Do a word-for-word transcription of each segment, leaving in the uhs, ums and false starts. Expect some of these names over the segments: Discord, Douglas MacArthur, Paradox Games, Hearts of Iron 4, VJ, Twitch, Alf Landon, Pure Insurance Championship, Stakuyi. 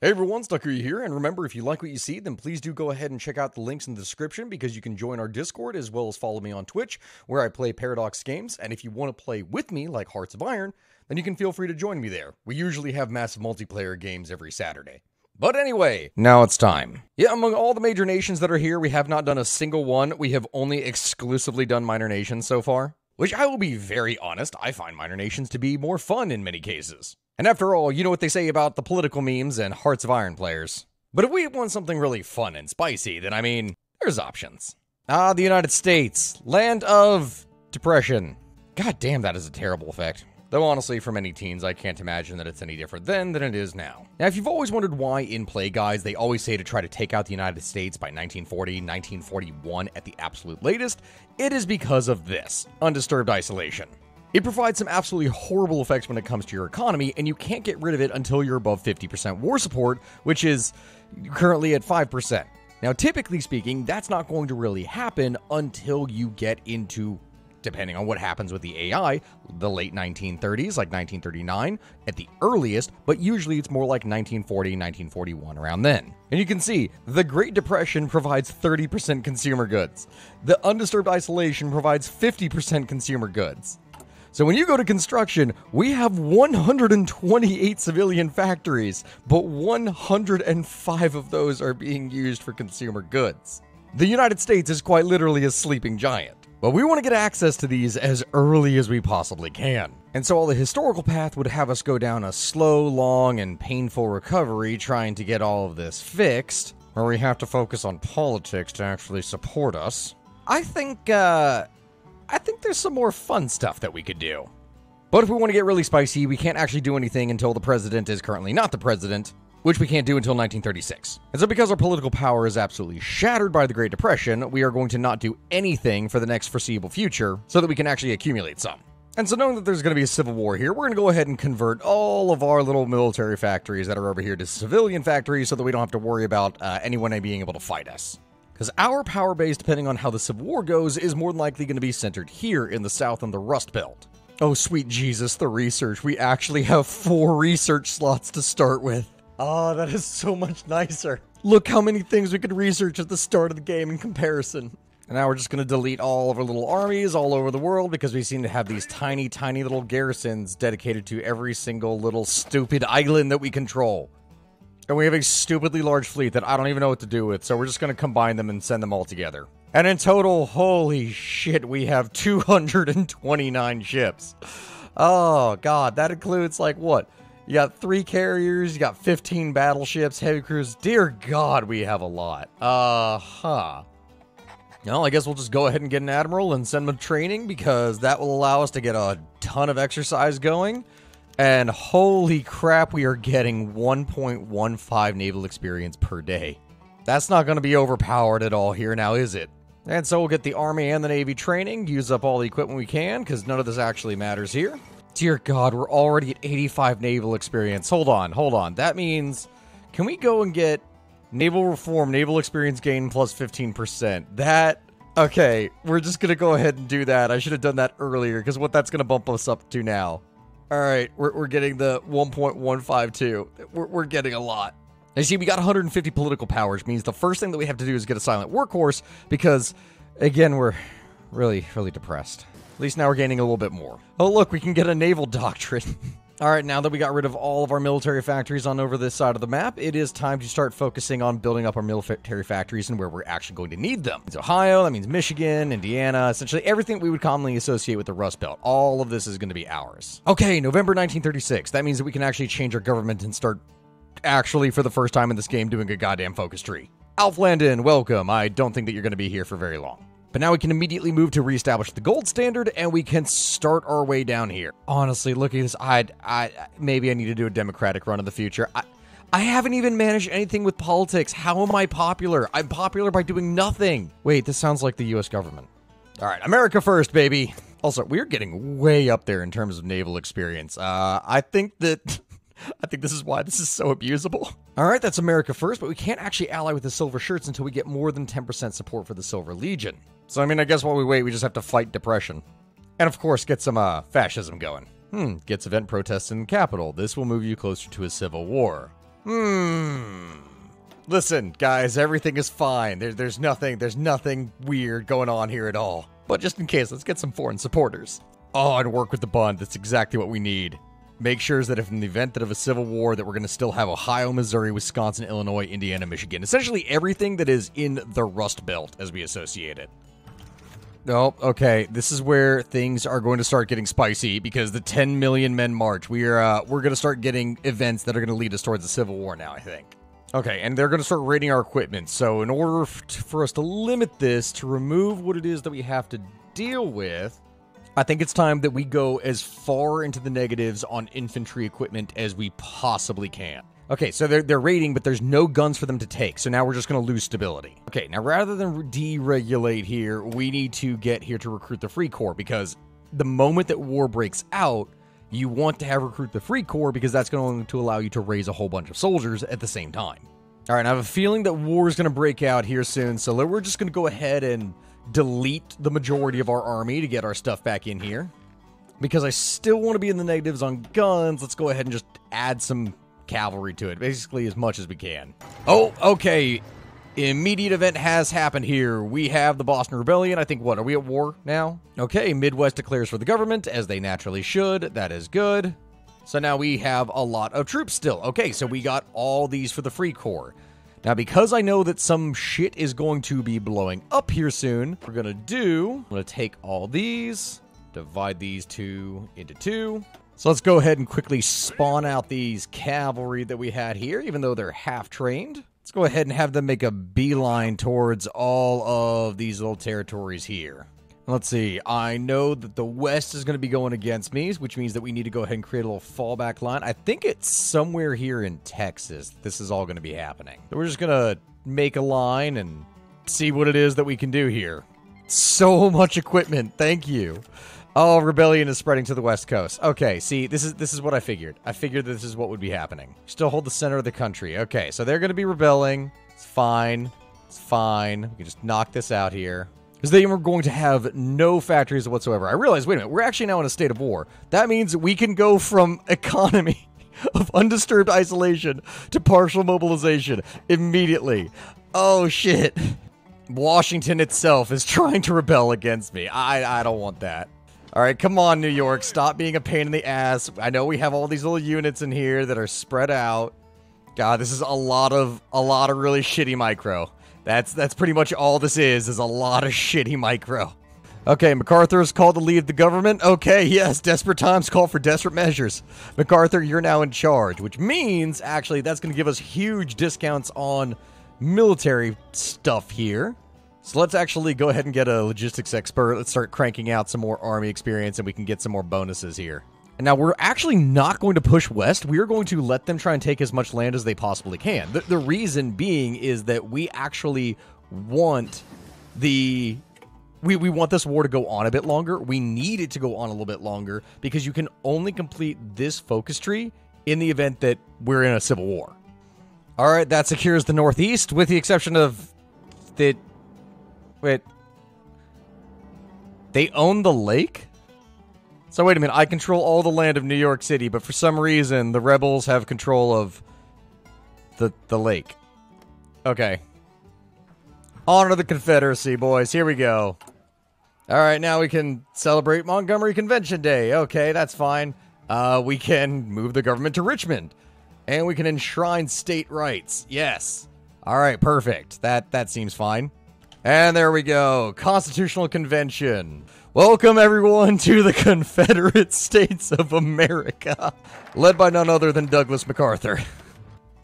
Hey everyone, Stakuyi here, and remember, if you like what you see, then please do go ahead and check out the links in the description, because you can join our Discord as well as follow me on Twitch, where I play Paradox Games, and if you want to play with me, like Hearts of Iron, then you can feel free to join me there. We usually have massive multiplayer games every Saturday. But anyway, now it's time. Yeah, among all the major nations that are here, we have not done a single one. We have only exclusively done minor nations so far. Which, I will be very honest, I find minor nations to be more fun in many cases. And after all, you know what they say about the political memes and Hearts of Iron players. But if we want something really fun and spicy, then I mean, there's options. Ah, the United States, land of depression. God damn, that is a terrible effect. Though honestly, for many teens, I can't imagine that it's any different then than it is now. Now, if you've always wondered why in Play Guys they always say to try to take out the United States by nineteen forty, nineteen forty-one at the absolute latest, it is because of this, undisturbed isolation. It provides some absolutely horrible effects when it comes to your economy, and you can't get rid of it until you're above fifty percent war support, which is currently at five percent. Now, typically speaking, that's not going to really happen until you get into, depending on what happens with the A I, the late nineteen thirties, like nineteen thirty-nine, at the earliest, but usually it's more like nineteen forty, nineteen forty-one, around then. And you can see, the Great Depression provides thirty percent consumer goods. The undisturbed isolation provides fifty percent consumer goods. So when you go to construction, we have one hundred twenty-eight civilian factories, but one hundred five of those are being used for consumer goods. The United States is quite literally a sleeping giant, but we want to get access to these as early as we possibly can. And so all the historical path would have us go down a slow, long, and painful recovery trying to get all of this fixed, where we have to focus on politics to actually support us. I think, uh... I think there's some more fun stuff that we could do. But if we want to get really spicy, we can't actually do anything until the president is currently not the president, which we can't do until nineteen thirty-six. And so because our political power is absolutely shattered by the Great Depression, we are going to not do anything for the next foreseeable future so that we can actually accumulate some. And so knowing that there's going to be a civil war here, we're going to go ahead and convert all of our little military factories that are over here to civilian factories so that we don't have to worry about uh, anyone being able to fight us. Because our power base, depending on how the Civil War goes, is more than likely going to be centered here in the South and the Rust Belt. Oh, sweet Jesus, the research. We actually have four research slots to start with. Oh, that is so much nicer. Look how many things we could research at the start of the game in comparison. And now we're just going to delete all of our little armies all over the world because we seem to have these tiny, tiny little garrisons dedicated to every single little stupid island that we control. And we have a stupidly large fleet that I don't even know what to do with, so we're just going to combine them and send them all together. And in total, holy shit, we have two hundred twenty-nine ships. Oh, God, that includes, like, what? You got three carriers, you got fifteen battleships, heavy crews. Dear God, we have a lot. Uh-huh. Well, I guess we'll just go ahead and get an admiral and send him to training, because that will allow us to get a ton of exercise going. And holy crap, we are getting one point one five naval experience per day. That's not going to be overpowered at all here now, is it? And so we'll get the Army and the Navy training, use up all the equipment we can, because none of this actually matters here. Dear God, we're already at eighty-five naval experience. Hold on, hold on. That means, can we go and get naval reform, naval experience gain plus fifteen percent? That... Okay, we're just going to go ahead and do that. I should have done that earlier, because what that's going to bump us up to now. All right, we're, we're getting the one point one five two. We're, we're getting a lot. And see, we got one hundred fifty political power, which means the first thing that we have to do is get a silent workhorse because, again, we're really, really depressed. At least now we're gaining a little bit more. Oh, look, we can get a naval doctrine. All right, now that we got rid of all of our military factories on over this side of the map, it is time to start focusing on building up our military factories and where we're actually going to need them. It's Ohio, that means Michigan, Indiana, essentially everything we would commonly associate with the Rust Belt. All of this is going to be ours. Okay, November nineteen thirty-six. That means that we can actually change our government and start actually for the first time in this game doing a goddamn focus tree. Alf Landon, welcome. I don't think that you're going to be here for very long. But now we can immediately move to reestablish the gold standard, and we can start our way down here. Honestly, look at this. I'd, I, maybe I need to do a democratic run in the future. I, I haven't even managed anything with politics. How am I popular? I'm popular by doing nothing. Wait, this sounds like the U S government. All right, America first, baby. Also, we're getting way up there in terms of naval experience. Uh, I think that... I think this is why this is so abusable. All right, that's America first, but we can't actually ally with the Silver Shirts until we get more than ten percent support for the Silver Legion. So, I mean, I guess while we wait, we just have to fight depression. And, of course, get some uh, fascism going. Hmm, gets event protests in the capital. This will move you closer to a civil war. Hmm, Listen, guys, everything is fine. There, there's nothing, there's nothing weird going on here at all. But just in case, let's get some foreign supporters. Oh, and work with the bond. That's exactly what we need. Make sure that if in the event that of a civil war, that we're going to still have Ohio, Missouri, Wisconsin, Illinois, Indiana, Michigan. Essentially everything that is in the Rust Belt as we associate it. Oh, okay. This is where things are going to start getting spicy because the ten million men march. We are, uh, we're going to start getting events that are going to lead us towards a civil war now, I think. Okay, and they're going to start raiding our equipment. So in order f for us to limit this, to remove what it is that we have to deal with, I think it's time that we go as far into the negatives on infantry equipment as we possibly can. Okay, so they're, they're raiding, but there's no guns for them to take, so now we're just going to lose stability. Okay, now rather than deregulate here, we need to get here to recruit the Free Corps, because the moment that war breaks out, you want to have recruit the Free Corps, because that's going to allow you to raise a whole bunch of soldiers at the same time. All right, I have a feeling that war is going to break out here soon, so we're just going to go ahead and delete the majority of our army to get our stuff back in here. Because I still want to be in the negatives on guns, let's go ahead and just add some cavalry to it, basically as much as we can. Oh, okay. Immediate event has happened here. We have the Boston Rebellion. I think, what, are we at war now? Okay, Midwest declares for the government, as they naturally should. That is good. So now we have a lot of troops still. Okay, so we got all these for the Free Corps. Now, because I know that some shit is going to be blowing up here soon, we're gonna do, I'm gonna take all these, divide these two into two. So let's go ahead and quickly spawn out these cavalry that we had here, even though they're half-trained. Let's go ahead and have them make a beeline towards all of these little territories here. Let's see, I know that the West is gonna be going against me, which means that we need to go ahead and create a little fallback line. I think it's somewhere here in Texas this is all gonna be happening. So we're just gonna make a line and see what it is that we can do here. So much equipment, thank you. Oh, rebellion is spreading to the West Coast. Okay, see, this is this is what I figured. I figured that this is what would be happening. Still hold the center of the country. Okay, so they're gonna be rebelling. It's fine, it's fine. We can just knock this out here. Because they were going to have no factories whatsoever. I realized, wait a minute, we're actually now in a state of war. That means we can go from economy of undisturbed isolation to partial mobilization immediately. Oh, shit. Washington itself is trying to rebel against me. I, I don't want that. All right, come on, New York. Stop being a pain in the ass. I know we have all these little units in here that are spread out. God, this is a lot of, a lot of really shitty micro. That's that's pretty much all this is, is a lot of shitty micro. Okay, MacArthur's called to leave the government. Okay, yes, desperate times call for desperate measures. MacArthur, you're now in charge, which means, actually, that's going to give us huge discounts on military stuff here. So let's actually go ahead and get a logistics expert. Let's start cranking out some more army experience, and we can get some more bonuses here. And now we're actually not going to push west. We are going to let them try and take as much land as they possibly can. The, the reason being is that we actually want the... We, we want this war to go on a bit longer. We need it to go on a little bit longer because you can only complete this focus tree in the event that we're in a civil war. All right, that secures the Northeast with the exception of the... Wait. They own the lake? So wait a minute, I control all the land of New York City, but for some reason, the rebels have control of the the lake. Okay. Honor the Confederacy, boys. Here we go. All right, now we can celebrate Montgomery Convention Day. Okay, that's fine. Uh, we can move the government to Richmond. And we can enshrine state rights. Yes. All right, perfect. That, that seems fine. And there we go. Constitutional Convention. Welcome, everyone, to the Confederate States of America. Led by none other than Douglas MacArthur.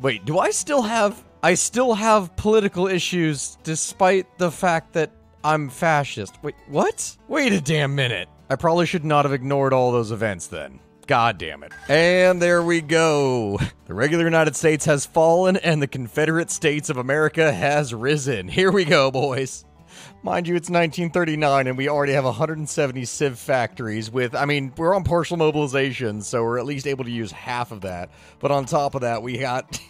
Wait, do I still have... I still have political issues despite the fact that I'm fascist. Wait, what? Wait a damn minute. I probably should not have ignored all those events then. God damn it. And there we go. The regular United States has fallen and the Confederate States of America has risen. Here we go, boys. Mind you, it's nineteen thirty-nine and we already have one hundred seventy civ factories with, I mean, we're on partial mobilization, so we're at least able to use half of that. But on top of that, we got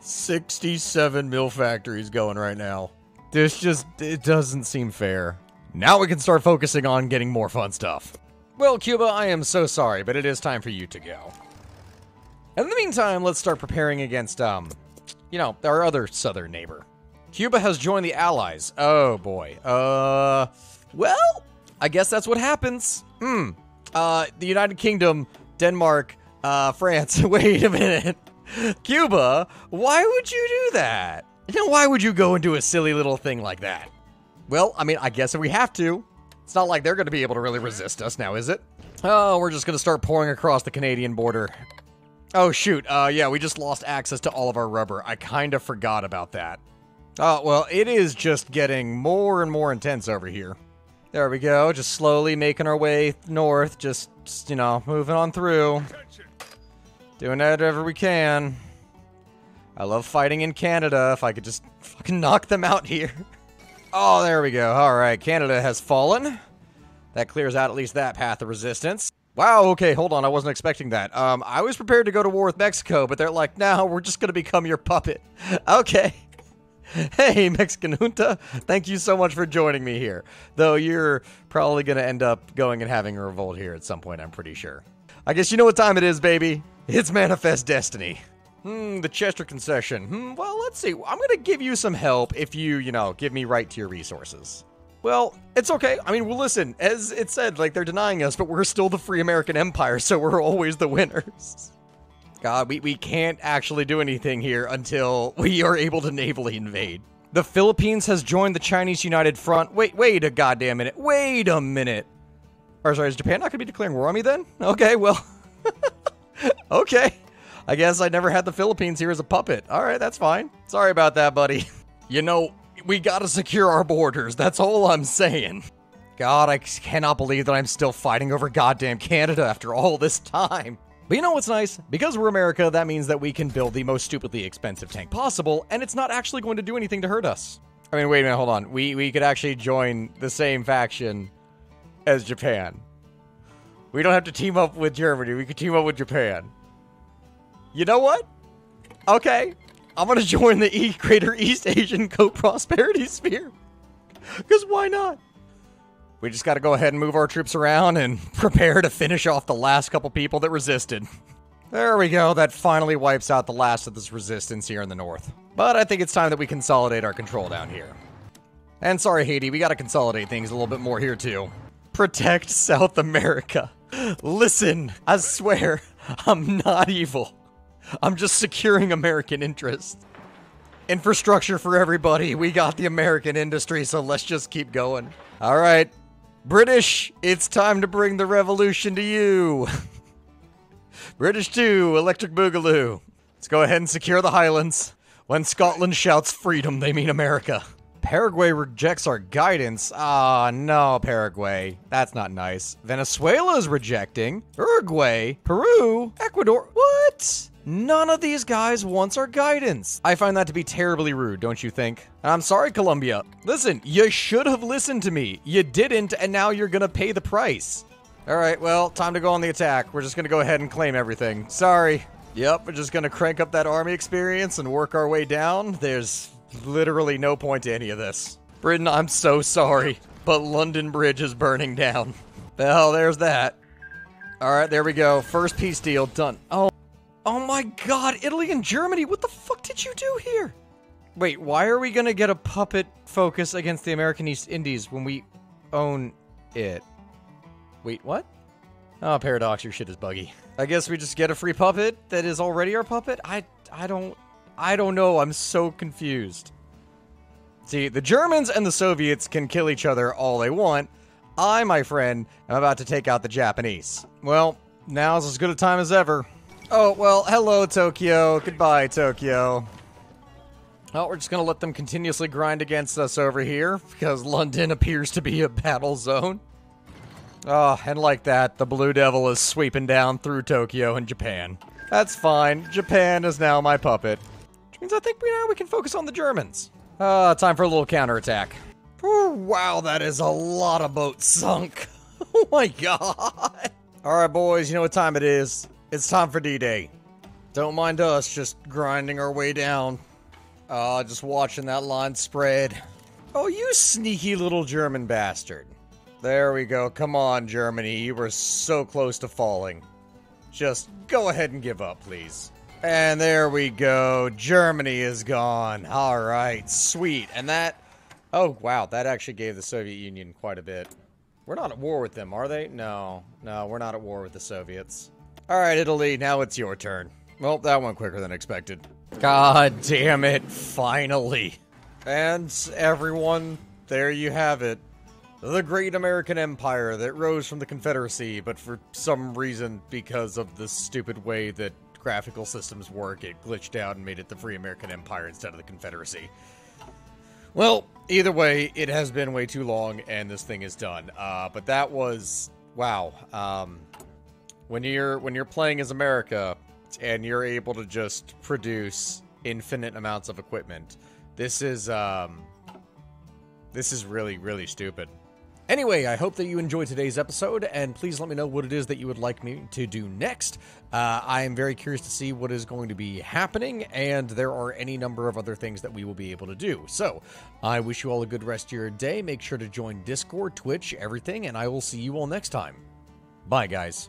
sixty-seven mill factories going right now. This just, it doesn't seem fair. Now we can start focusing on getting more fun stuff. Well, Cuba, I am so sorry, but it is time for you to go. In the meantime, let's start preparing against, um, you know, our other southern neighbor. Cuba has joined the Allies. Oh, boy. Uh, well, I guess that's what happens. Hmm. Uh, the United Kingdom, Denmark, uh, France. Wait a minute. Cuba, why would you do that? You know, why would you go and do a silly little thing like that? Well, I mean, I guess if we have to. It's not like they're going to be able to really resist us now, is it? Oh, we're just going to start pouring across the Canadian border. Oh, shoot. Uh, yeah, we just lost access to all of our rubber. I kind of forgot about that. Oh, well, it is just getting more and more intense over here. There we go. Just slowly making our way north. Just, just you know, moving on through. Doing whatever we can. I love fighting in Canada. If I could just fucking knock them out here. Oh, there we go. All right, Canada has fallen. That clears out at least that path of resistance. Wow, okay, hold on. I wasn't expecting that. Um, I was prepared to go to war with Mexico, but they're like, no, we're just going to become your puppet. Okay. Hey, Mexican Junta, thank you so much for joining me here. Though you're probably going to end up going and having a revolt here at some point, I'm pretty sure. I guess you know what time it is, baby. It's Manifest Destiny. Hmm, the Chester concession. Hmm, well, let's see. I'm going to give you some help if you, you know, give me right to your resources. Well, it's okay. I mean, well, listen, as it said, like, they're denying us, but we're still the free American empire, so we're always the winners. God, we, we can't actually do anything here until we are able to navally invade. The Philippines has joined the Chinese United Front. Wait, wait a goddamn minute. Wait a minute. Or, sorry, is Japan not going to be declaring war on me then? Okay, well. Okay. I guess I never had the Philippines here as a puppet. All right, that's fine. Sorry about that, buddy. You know, we gotta secure our borders. That's all I'm saying. God, I cannot believe that I'm still fighting over goddamn Canada after all this time. But you know what's nice? Because we're America, that means that we can build the most stupidly expensive tank possible, and it's not actually going to do anything to hurt us. I mean, wait a minute, hold on. We, we could actually join the same faction as Japan. We don't have to team up with Germany. We could team up with Japan. You know what? Okay. I'm going to join the e Greater East Asian Co-Prosperity Sphere. Because why not? We just got to go ahead and move our troops around and prepare to finish off the last couple people that resisted. There we go. That finally wipes out the last of this resistance here in the north. But I think it's time that we consolidate our control down here. And sorry, Haiti. We got to consolidate things a little bit more here, too. Protect South America. Listen, I swear, I'm not evil. I'm just securing American interests. Infrastructure for everybody. We got the American industry, so let's just keep going. All right, British, it's time to bring the revolution to you. British too, Electric Boogaloo. Let's go ahead and secure the Highlands. When Scotland shouts freedom, they mean America. Paraguay rejects our guidance. Ah, no, Paraguay. That's not nice. Venezuela is rejecting. Uruguay, Peru, Ecuador. What? None of these guys wants our guidance. I find that to be terribly rude, don't you think? And I'm sorry, Colombia. Listen, you should have listened to me. You didn't, and now you're gonna pay the price. All right, well, time to go on the attack. We're just gonna go ahead and claim everything. Sorry. Yep, we're just gonna crank up that army experience and work our way down. There's literally no point to any of this. Britain, I'm so sorry, but London Bridge is burning down. Well, there's that. All right, there we go. First peace deal, done. Oh. Oh my god, Italy and Germany, what the fuck did you do here? Wait, why are we gonna get a puppet focus against the American East Indies when we own it? Wait, what? Oh, Paradox, your shit is buggy. I guess we just get a free puppet that is already our puppet? I, I don't, I don't know, I'm so confused. See, the Germans and the Soviets can kill each other all they want. I, my friend, am about to take out the Japanese. Well, now's as good a time as ever. Oh, well, hello, Tokyo. Goodbye, Tokyo. Oh, we're just going to let them continuously grind against us over here, because London appears to be a battle zone. Oh, and like that, the Blue Devil is sweeping down through Tokyo and Japan. That's fine. Japan is now my puppet. Which means I think we now we can focus on the Germans. Uh, time for a little counterattack. Ooh, wow, that is a lot of boats sunk. Oh, my God. All right, boys, you know what time it is. It's time for D-Day. Don't mind us, just grinding our way down. Uh, just watching that line spread. Oh, you sneaky little German bastard. There we go. Come on, Germany. You were so close to falling. Just go ahead and give up, please. And there we go. Germany is gone. All right, sweet. And that, oh wow, that actually gave the Soviet Union quite a bit. We're not at war with them, are they? No, no, we're not at war with the Soviets. All right, Italy, now it's your turn. Well, that went quicker than expected. God damn it, finally. And everyone, there you have it. The great American Empire that rose from the Confederacy, but for some reason, because of the stupid way that graphical systems work, it glitched out and made it the Free American Empire instead of the Confederacy. Well, either way, it has been way too long, and this thing is done. Uh, but that was... wow. Um, when you're, when you're playing as America, and you're able to just produce infinite amounts of equipment, this is, um... this is really, really stupid. Anyway, I hope that you enjoyed today's episode, and please let me know what it is that you would like me to do next. Uh, I am very curious to see what is going to be happening, and there are any number of other things that we will be able to do. So, I wish you all a good rest of your day. Make sure to join Discord, Twitch, everything, and I will see you all next time. Bye, guys.